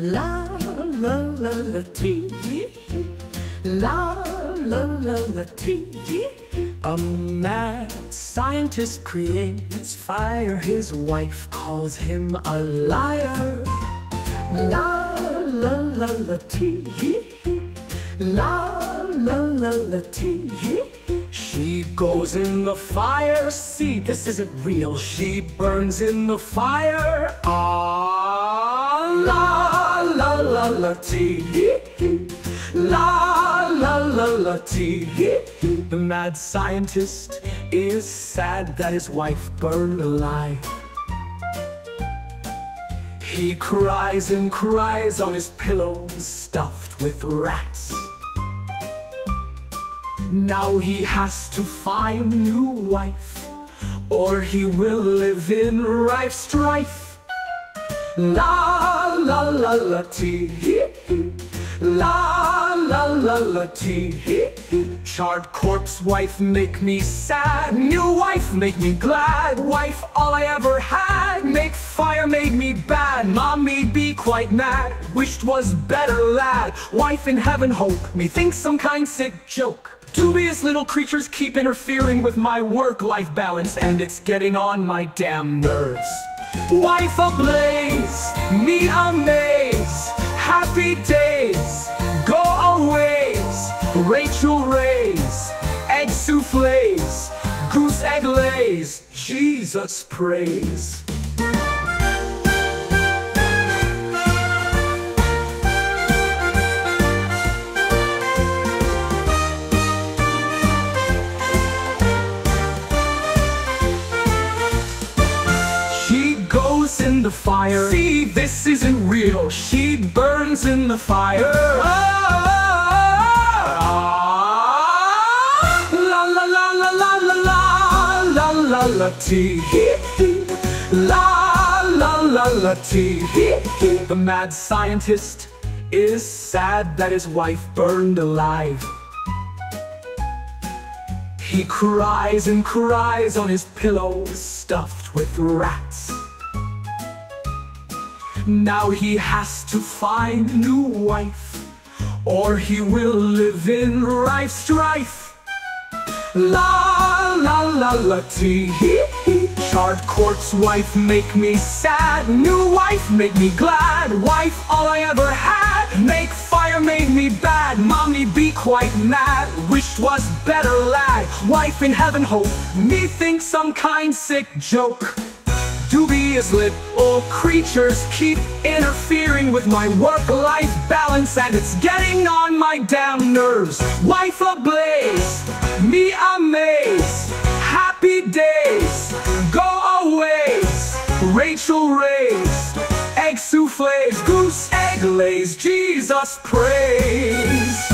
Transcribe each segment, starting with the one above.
La la la la ti, la la la la ti. A mad scientist creates fire. His wife calls him a liar. La la la la ti, la la la la ti. She goes in the fire. See, this isn't real. She burns in the fire. Ah, la la la la ti, la la la la ti. The mad scientist is sad that his wife burned alive. He cries and cries on his pillow stuffed with rats. Now he has to find a new wife, or he will live in rife strife. La la la la ti, la la la la ti. Charred corpse wife, make me sad. New wife, make me glad. Wife, all I ever had. Make fire, made me bad. Mom made me quite mad. Wished was better lad. Wife in heaven hope. Methinks some kind sick joke. Dubious little creatures keep interfering with my work-life balance, and it's getting on my damn nerves. Wife ablaze, me amaze, happy days, go always, Rachel rays, egg souffles, goose egg lays, Jesus praise. In the fire. See, this isn't real. She burns in the fire. La la la la la la la la la ti, la la la la ti. The mad scientist is sad that his wife burned alive. He cries and cries on his pillow stuffed with rats. Now he has to find a new wife, or he will live in rife strife. La la la la ti, charred corpse wife, make me sad. New wife, make me glad. Wife, all I ever had. Make fire, made me bad. Mommy be quite mad. Wished was better lad. Wife in heaven hope. Methinks some kind sick joke. Dubious little creatures keep interfering with my work-life balance, and it's getting on my damn nerves. Wife ablaze, me amaze, happy days, go aways, Rachel rays, egg souffles, goose egg lays, Jesus praise.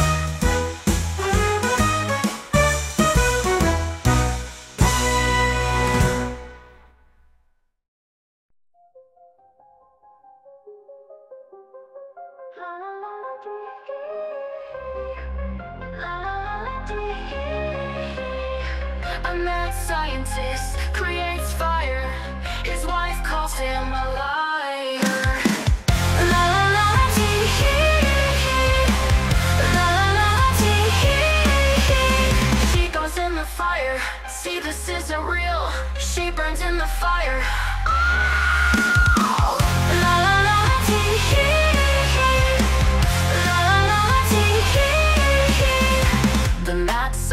A mad scientist creates fire. His wife calls him a liar. La la la ti, la la la ti. She goes in the fire. See, this isn't real. She burns in the fire. La la la ti.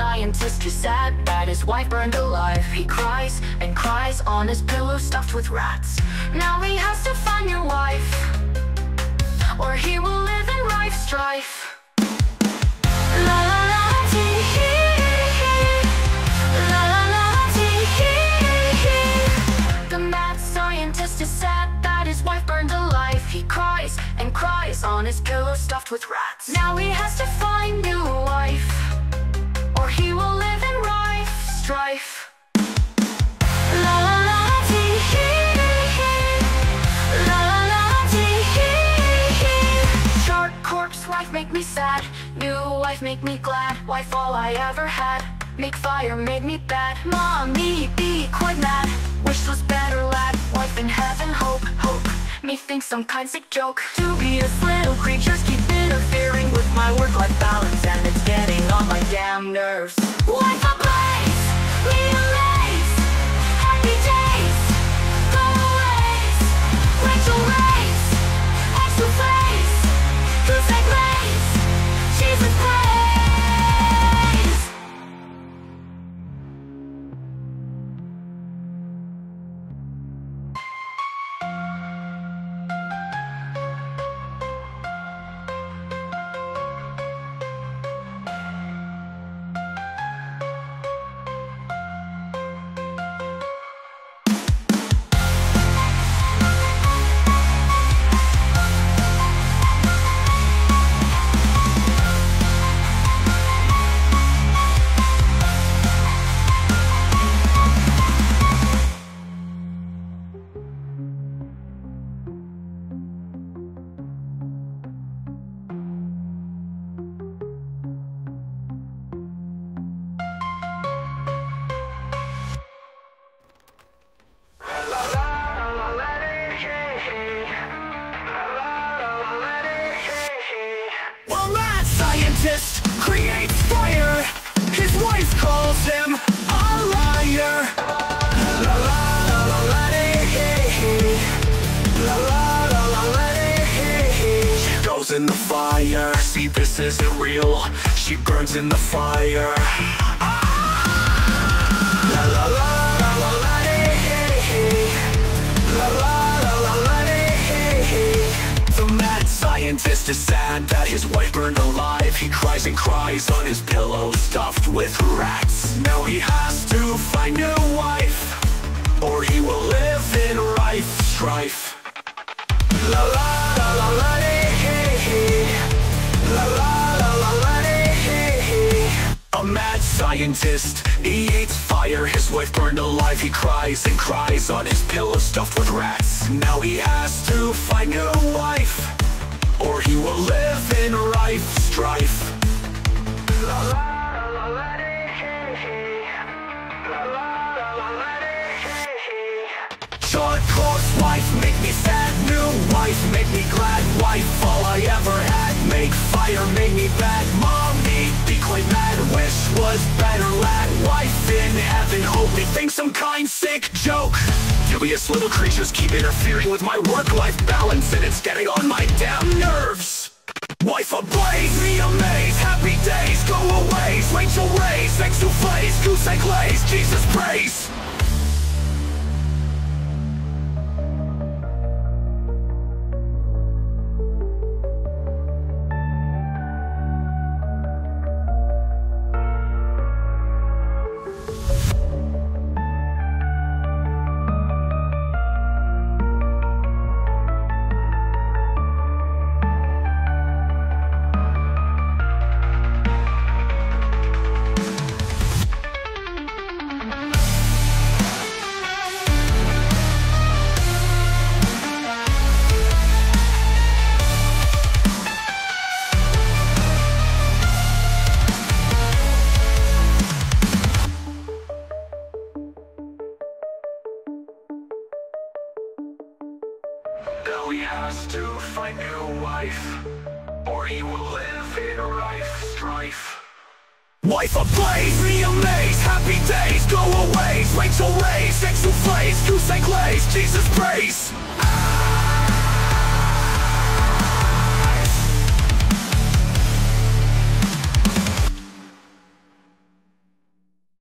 Scientist is sad that his wife burned alive. He cries and cries on his pillow stuffed with rats. Now he has to find a new wife, or he will live in rife strife. La la la ti, la la la ti. The mad scientist is sad that his wife burned alive. He cries and cries on his pillow stuffed with rats. Now he has to find a new wife, or he will live in rife strife. La la la ti, la la la ti. Short corpse wife, make me sad. New wife, make me glad. Wife, all I ever had. Make fire, made me bad. Mommy be quite mad. Wish was better lad. Wife in heaven hope, hope. me think some kind sick joke. Dubious little creatures keep interfering with my work-life balance, and it's getting on my damn nerves. Life a blaze, lead a lace, happy days, go aways, Rachel Race, extra face, goose egg race, Jesus praise. Creates fire, his wife calls him a liar. La la la la la dee, la la la la la dee. She goes in the fire. See, this isn't real. She burns in the fire. La la la la la la dee, la la la la la dee. The mad scientist is sad that his wife burned alive. He cries and cries on his pillow stuffed with rats. Now he has to find a wife, or he will live in rife strife. La la la la la dee, la la la la la dee. A mad scientist, he hates fire. His wife burned alive. He cries and cries on his pillow stuffed with rats. Now he has to find a wife, or he will live in rife strife. La la la la dee, la la la la dee. Short course wife, make me sad. New wife, make me glad. Wife, all I ever had. Make fire, make me bad. Mommy, be quite mad. Wish was better lad. Wife in heaven, hope me think some kind sick joke. Dubious little creatures keep interfering with my work-life balance, and it's getting on my damn nerves. Wife ablaze, me amaze, happy days, go aways, Rachel Race, egg souffles, goose egg glaze, Jesus praise. Now he has to find a wife, or he will live in rife strife. Wife ablaze, me amaze, happy days, go aways, Rachel Race, egg souffles, goose egg glaze, Jesus praise.